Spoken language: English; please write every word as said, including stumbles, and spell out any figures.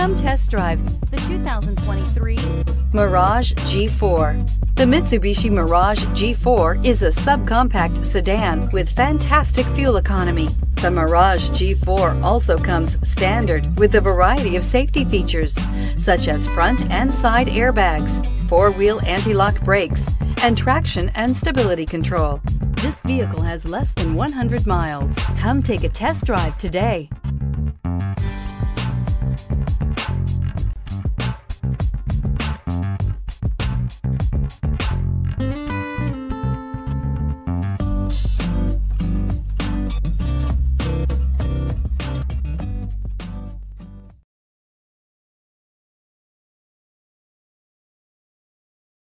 Come test drive the two thousand twenty-three Mirage G four. The Mitsubishi Mirage G four is a subcompact sedan with fantastic fuel economy. The Mirage G four also comes standard with a variety of safety features, such as front and side airbags, four-wheel anti-lock brakes, and traction and stability control. This vehicle has less than one hundred miles. Come take a test drive today.